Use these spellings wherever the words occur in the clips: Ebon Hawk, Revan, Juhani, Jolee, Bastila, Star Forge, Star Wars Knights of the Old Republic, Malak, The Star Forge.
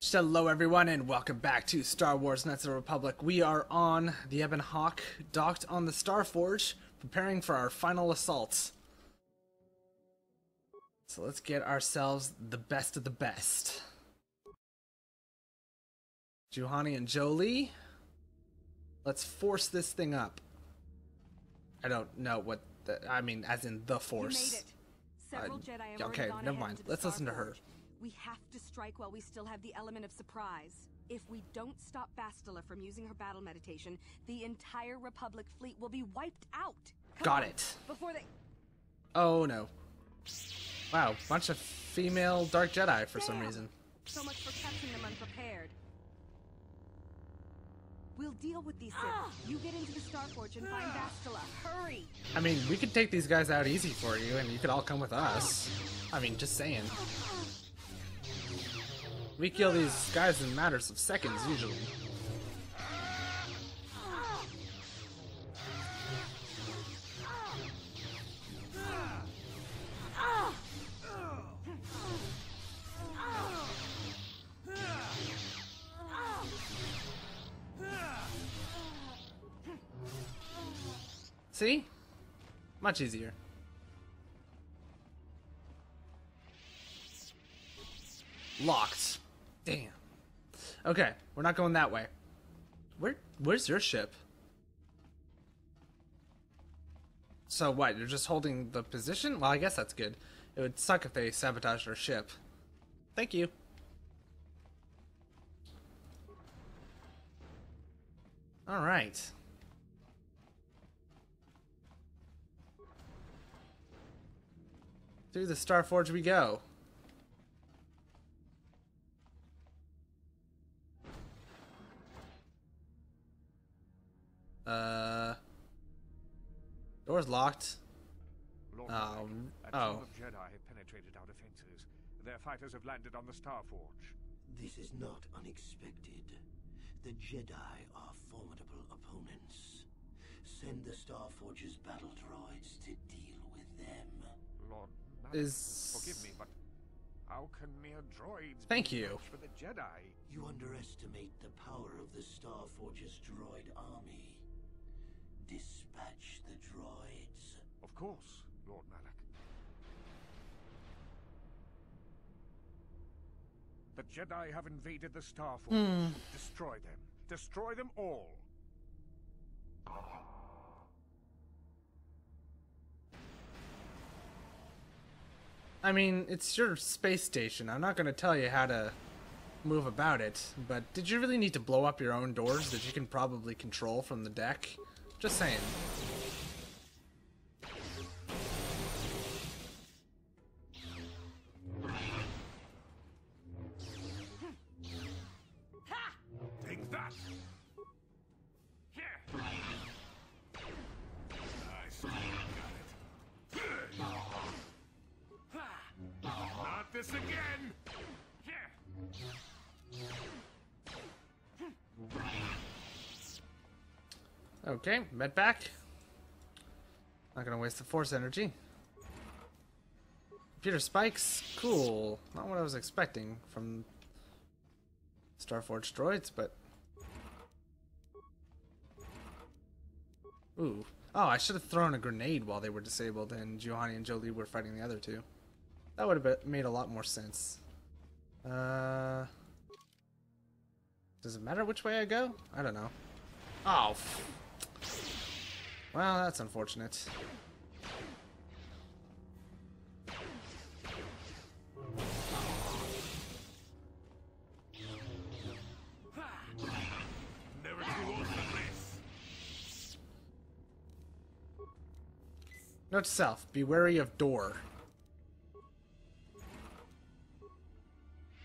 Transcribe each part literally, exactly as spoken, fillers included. Hello everyone and welcome back to Star Wars Knights of the Republic. We are on the Ebon Hawk, docked on the Star Forge, preparing for our final assault. So let's get ourselves the best of the best. Juhani and Jolee. Let's force this thing up. I don't know what the, I mean as in the Force. You made it. Several Jedi have already gone ahead to the Star Forge. Okay, never mind. Let's listen to her. We have to strike while we still have the element of surprise. If we don't stop Bastila from using her battle meditation, the entire Republic fleet will be wiped out. Come Got on, it. Before they... Oh no. Wow, bunch of female Dark Jedi for Damn. some reason. So much for catching them unprepared. We'll deal with these Sith. You get into the Star Forge and find Bastila. Hurry! I mean, we could take these guys out easy for you, and you could all come with us. I mean, just saying. We kill these guys in matters of seconds, usually. See? Much easier. Locked. Damn. Okay, we're not going that way. Where? Where's your ship? So what? You're just holding the position? Well, I guess that's good. It would suck if they sabotaged our ship. Thank you. All right. Through the Star Forge we go. Uh, door's locked. Lord um, Mike, a oh. team of Jedi have penetrated our defenses. Their fighters have landed on the Star Forge. This is not unexpected. The Jedi are formidable opponents. Send the Star Forge's battle droids to deal with them. Lord Mike, is... forgive me, but how can mere droids Thank be you. for the Jedi? You underestimate the power of the Star Forge's droid army. Dispatch the droids. Of course, Lord Malak. The Jedi have invaded the Star Forge. Mm. Destroy them. Destroy them all. I mean, it's your space station. I'm not going to tell you how to move about it, but did you really need to blow up your own doors that you can probably control from the deck? Just saying. Take that. Yeah. Nice. Got it. Not this again. Yeah. Okay, med back. Not gonna waste the force energy. Computer spikes, cool. Not what I was expecting from Starforge droids, but ooh. Oh, I should have thrown a grenade while they were disabled, and Juhani and Jolee were fighting the other two. That would have made a lot more sense. Uh, does it matter which way I go? I don't know. Oh. Well, that's unfortunate. Never too old for this. Note to self, be wary of door.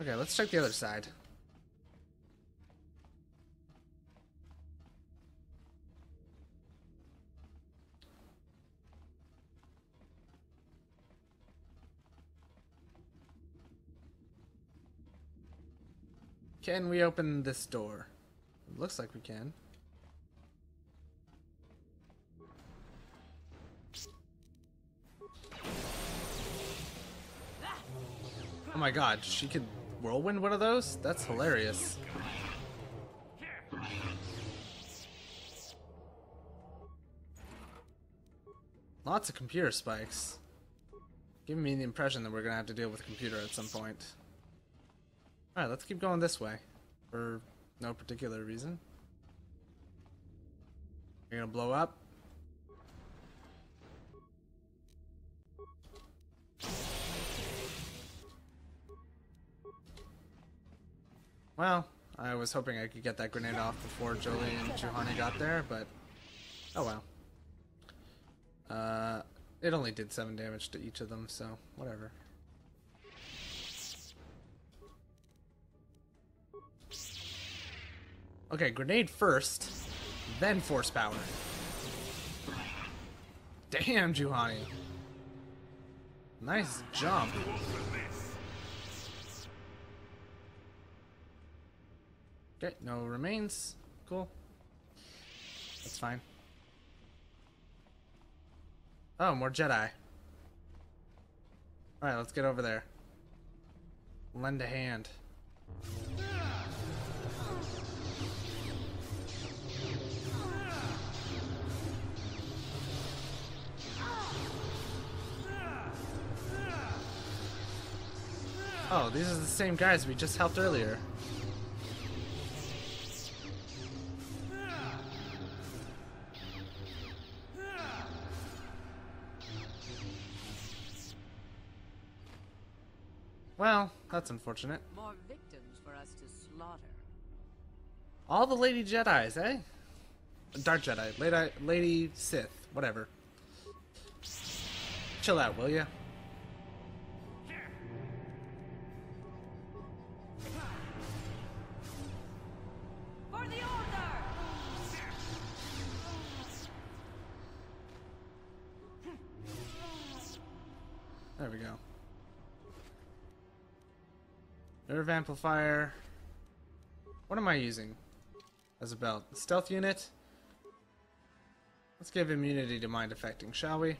Okay, let's check the other side. Can we open this door? It looks like we can. Oh my god, she can whirlwind one of those? That's hilarious. Lots of computer spikes. Giving me the impression that we're gonna have to deal with a computer at some point. Alright, let's keep going this way. For no particular reason. You're gonna blow up? Well, I was hoping I could get that grenade off before Jolee and Juhani got there, but oh well. Uh, it only did seven damage to each of them, so whatever. Okay, grenade first, then force power. Damn, Juhani. Nice jump. Okay, no remains. Cool. That's fine. Oh, more Jedi. Alright, let's get over there. Lend a hand. Oh, these are the same guys we just helped earlier. Well, that's unfortunate. More victims for us to slaughter. All the Lady Jedis, eh? Dark Jedi, Lady, Lady Sith, whatever. Chill out, will ya? For the order! There we go. Nerve amplifier. What am I using as a belt? Stealth unit? Let's give immunity to mind affecting, shall we?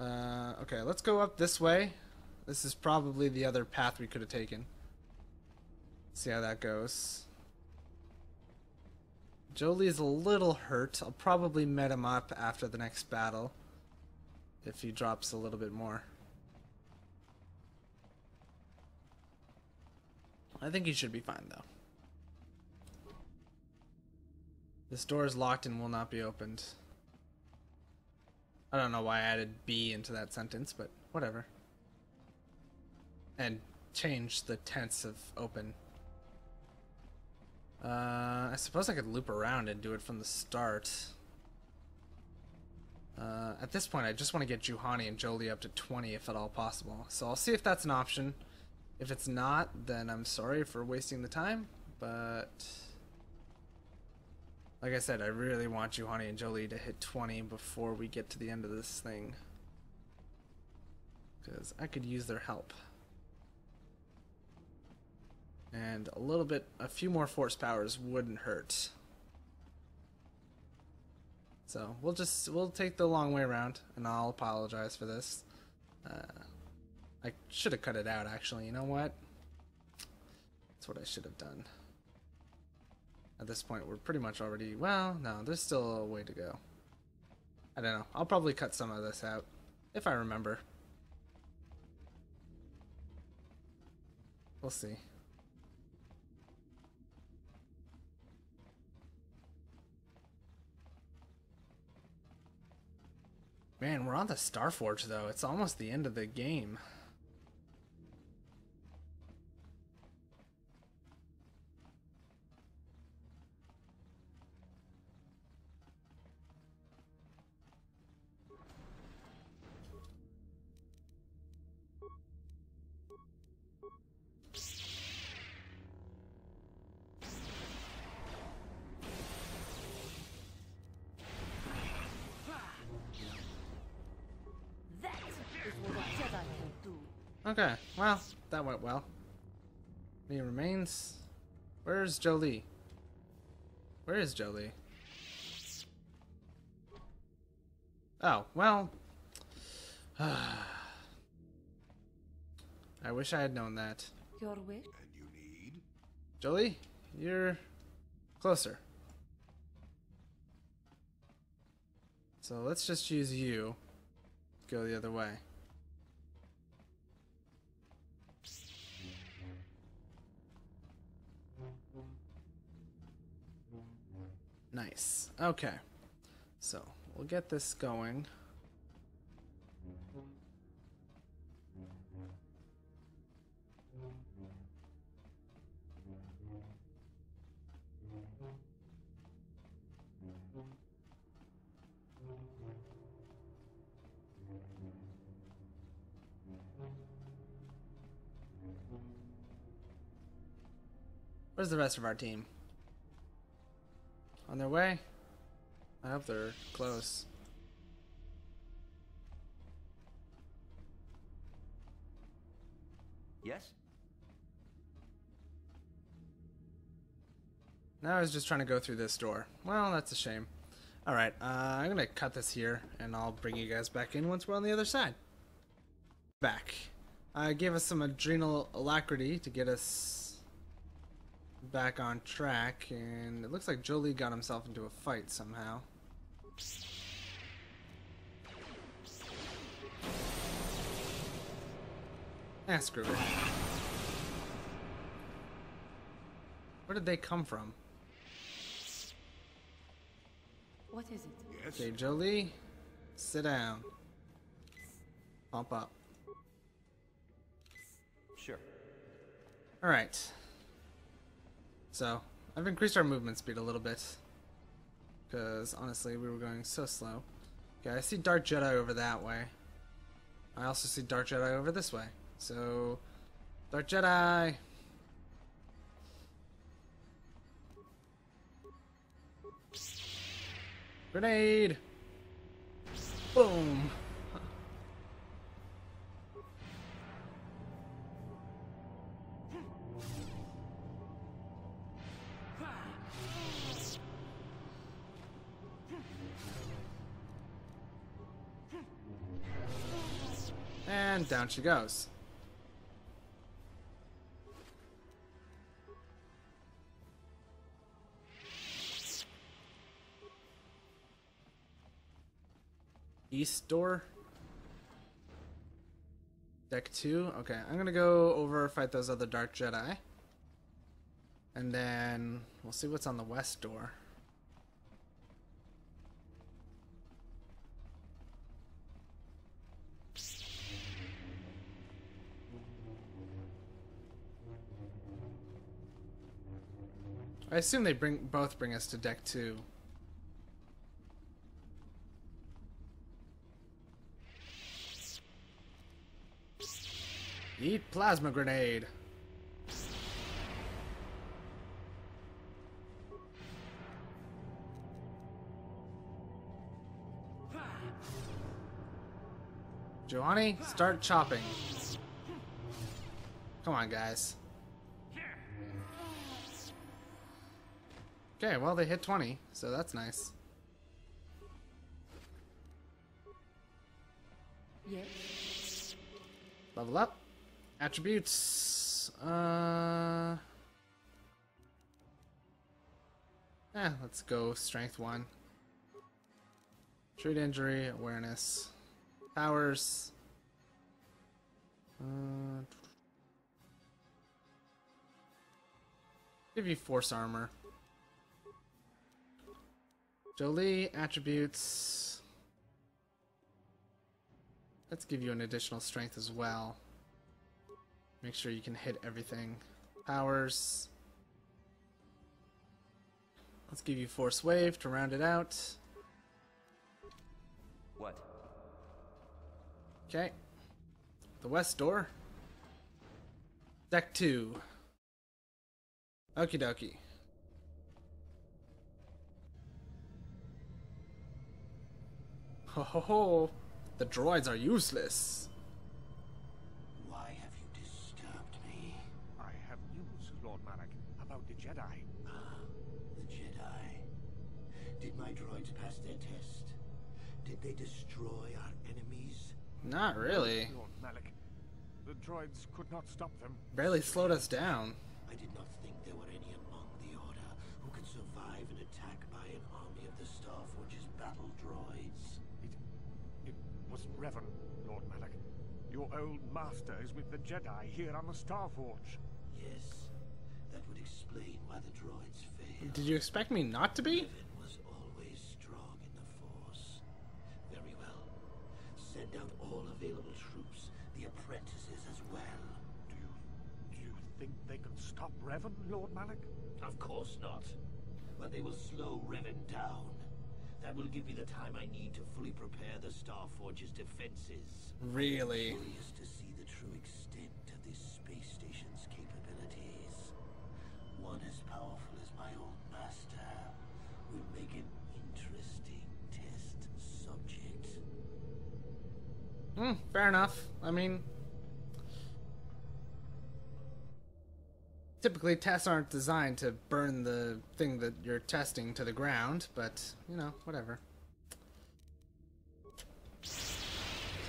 Uh, okay, let's go up this way. This is probably the other path we could have taken. Let's see how that goes. Jolee's a little hurt. I'll probably med him up after the next battle. If he drops a little bit more. I think he should be fine though. This door is locked and will not be opened. I don't know why I added B into that sentence, but whatever. And change the tense of open. Uh, I suppose I could loop around and do it from the start. Uh, at this point, I just want to get Juhani and Jolee up to twenty if at all possible. So I'll see if that's an option. If it's not, then I'm sorry for wasting the time. But like I said, I really want Juhani and Jolee to hit twenty before we get to the end of this thing. Because I could use their help. And a little bit, a few more force powers wouldn't hurt. So we'll just we'll take the long way around, and I'll apologize for this. Uh, I should have cut it out, actually. You know what? That's what I should have done. At this point, we're pretty much already. Well, no, there's still a way to go. I don't know. I'll probably cut some of this out if I remember. We'll see. Man, we're on the Star Forge though. It's almost the end of the game. Okay, well, that went well. Any remains? Where's Jolee? Where is Jolee? Oh, well, I wish I had known that. Your wish? And you need? Jolee, you're closer. So let's just use you. Go the other way. Nice. Okay. So we'll get this going. Where's the rest of our team? On their way? I hope they're close. Yes? Now I was just trying to go through this door. Well, that's a shame. Alright, uh, I'm gonna cut this here, and I'll bring you guys back in once we're on the other side. Back. I gave us some adrenal alacrity to get us back on track, and it looks like Jolee got himself into a fight somehow. Ah, screw it. Where did they come from? What is it? Yes. Okay, Jolee, sit down. Pump up. Sure. All right. So, I've increased our movement speed a little bit, because honestly we were going so slow. Okay, I see Dark Jedi over that way. I also see Dark Jedi over this way. So, Dark Jedi! Grenade! Boom! And down she goes. East door? Deck two? Okay, I'm gonna go over fight those other Dark Jedi. And then we'll see what's on the west door. I assume they bring both bring us to deck two. Eat plasma grenade. Juhani, start chopping. Come on, guys. Okay, well they hit twenty, so that's nice. Yes. Level up. Attributes. Uh. Eh, let's go strength one. Treat injury, awareness, powers. Uh, give you force armor. Jolee, attributes. Let's give you an additional strength as well. Make sure you can hit everything. Powers. Let's give you force wave to round it out. What? Okay. The west door. Deck two. Okie dokie. Ho ho ho! The droids are useless! Why have you disturbed me? I have news, Lord Malak, about the Jedi. Ah, the Jedi. Did my droids pass their test? Did they destroy our enemies? Not really. Lord Malik, the droids could not stop them. Barely slowed us down. I did not think there were any among the Order who could survive an attack by an army of the Star Forge's battle droids. It, it was Revan, Lord Malik. Your old master is with the Jedi here on the Star Forge. Yes, that would explain why the droids failed. Did you expect me not to be? Revan was always strong in the Force. Very well. Send out all available troops, the apprentices as well. Do you, do you think they can stop Revan, Lord Malik? Of course not. But they will slow Revan down. That will give me the time I need to fully prepare the Star Forge's defenses. Really? I'm curious to see the true extent of this space station's capabilities. One as powerful as my old master would make an interesting test subject. Hmm, fair enough. I mean, typically tests aren't designed to burn the thing that you're testing to the ground, but, you know, whatever.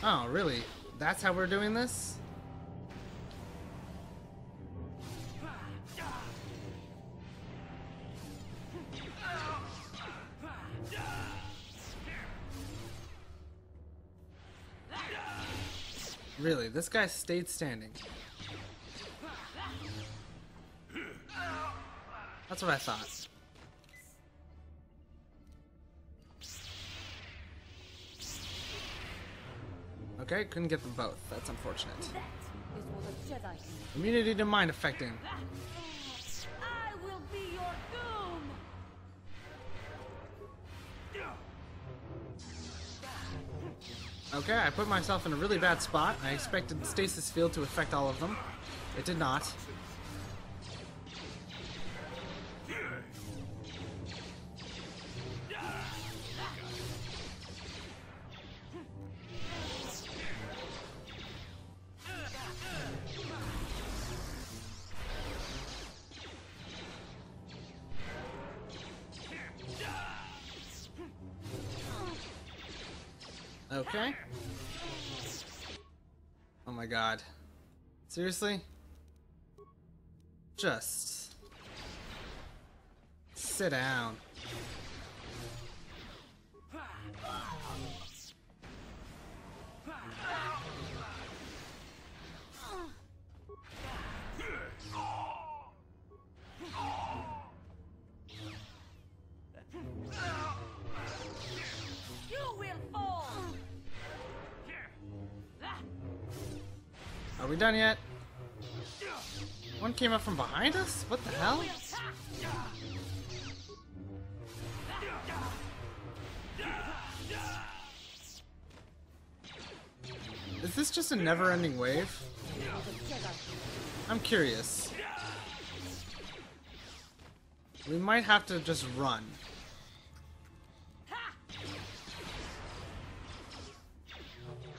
Oh, really? That's how we're doing this? Really, this guy stayed standing. That's what I thought. Okay, couldn't get them both. That's unfortunate. That is what a Jedi is. Immunity to mind affecting. I will be your doom. Okay, I put myself in a really bad spot. I expected the stasis field to affect all of them. It did not. Okay. Oh my god. Seriously? Just sit down. Are we done yet? One came up from behind us? What the hell? Is this just a never-ending wave? I'm curious. We might have to just run.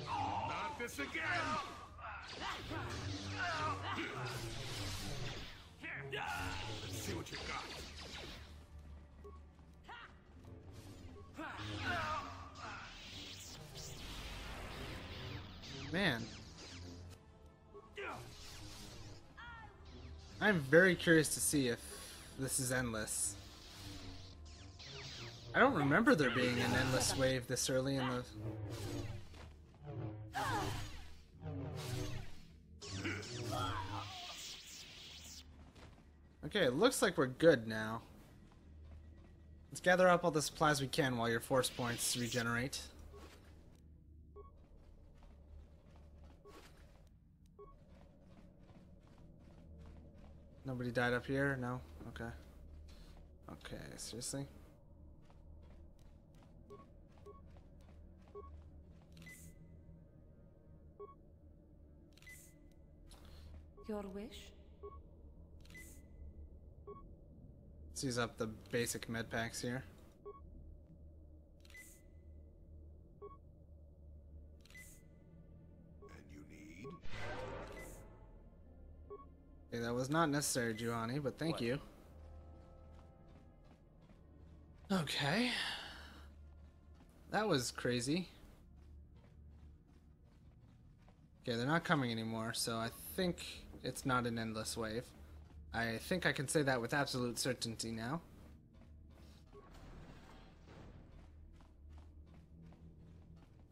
Not this again! Let's see what you got. Man, I'm very curious to see if this is endless. I don't remember there being an endless wave this early in the... Okay, it looks like we're good now. Let's gather up all the supplies we can while your force points regenerate. Nobody died up here? No? Okay. Okay, seriously? Your wish? Use up the basic med packs here. And you need. Okay, that was not necessary, Juhani, but thank what? you. Okay. That was crazy. Okay, they're not coming anymore, so I think it's not an endless wave. I think I can say that with absolute certainty now.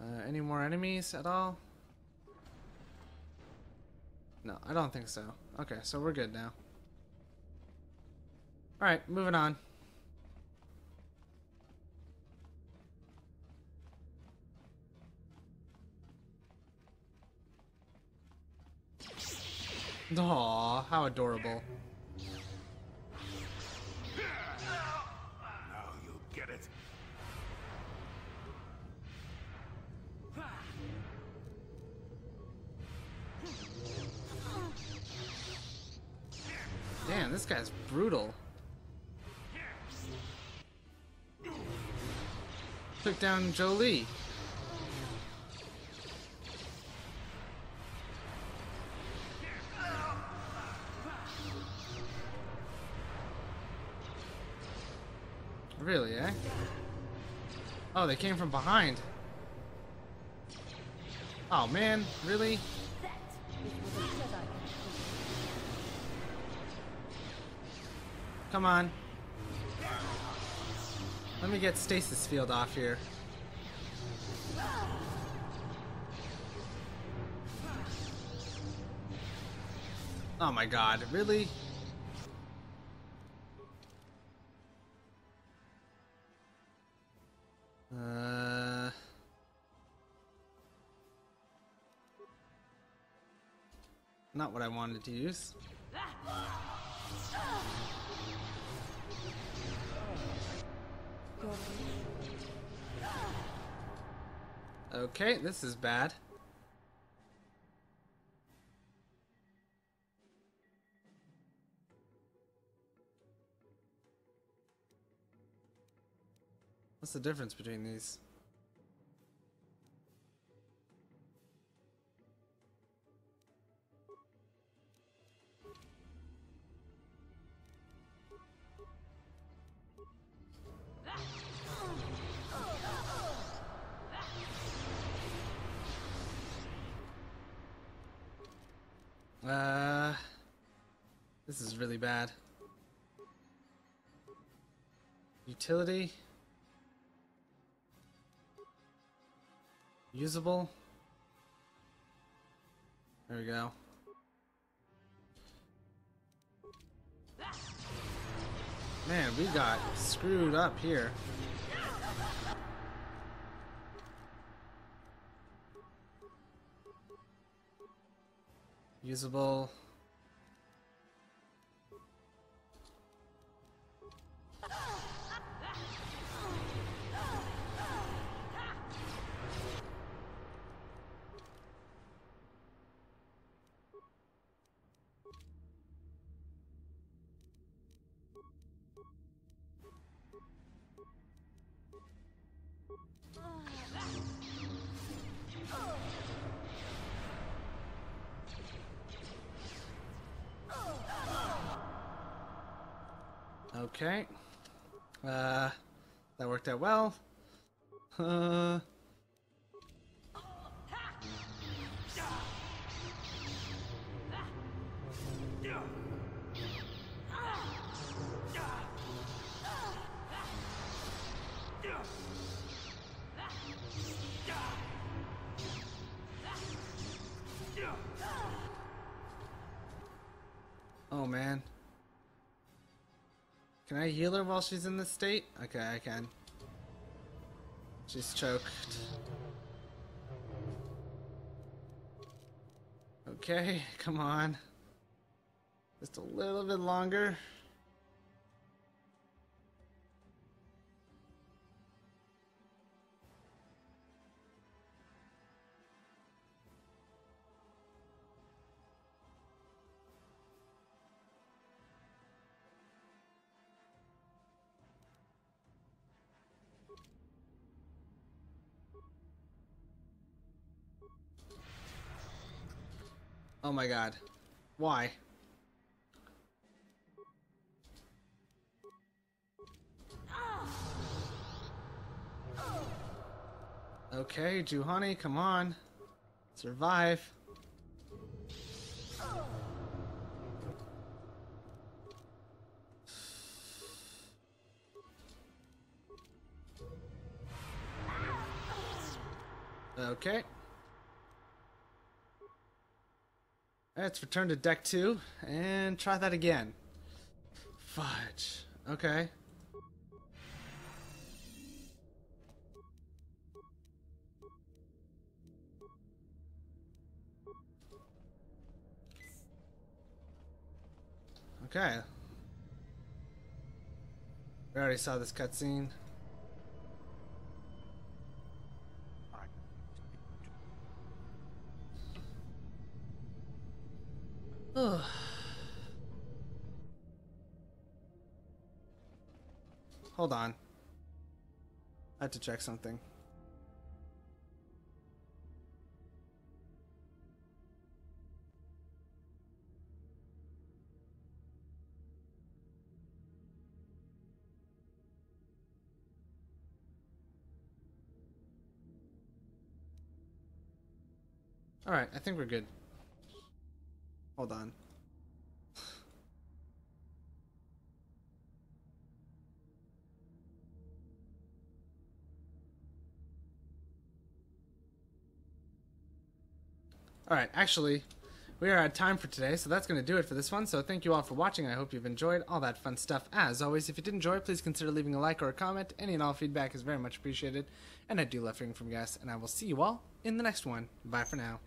Uh, any more enemies at all? No, I don't think so. Okay, so we're good now. Alright, moving on. Aww, how adorable. Now you'll get it. Damn, this guy's brutal. Took down Jolee. Really, eh? Oh, they came from behind. Oh man, really? Come on. Let me get stasis field off here. Oh my god, really? Uh... Not what I wanted to use. Okay, this is bad. What's the difference between these? Uh, this is really bad. Utility. Usable. There we go. Man, we got screwed up here. Usable. Okay, uh, that worked out well. Uh, oh man. Can I heal her while she's in this state? Okay, I can. She's choked. Okay, come on. Just a little bit longer. Oh my god. Why? Okay, Juhani, come on. Survive. Okay. Let's return to deck two and try that again. Fudge. Okay. Okay. We already saw this cutscene. Ugh. Hold on. I had to check something. All right, I think we're good. Hold on. All right, actually, we are out of time for today, so that's going to do it for this one. So thank you all for watching. I hope you've enjoyed all that fun stuff. As always, if you did enjoy, please consider leaving a like or a comment. Any and all feedback is very much appreciated, and I do love hearing from you guys, and I will see you all in the next one. Bye for now.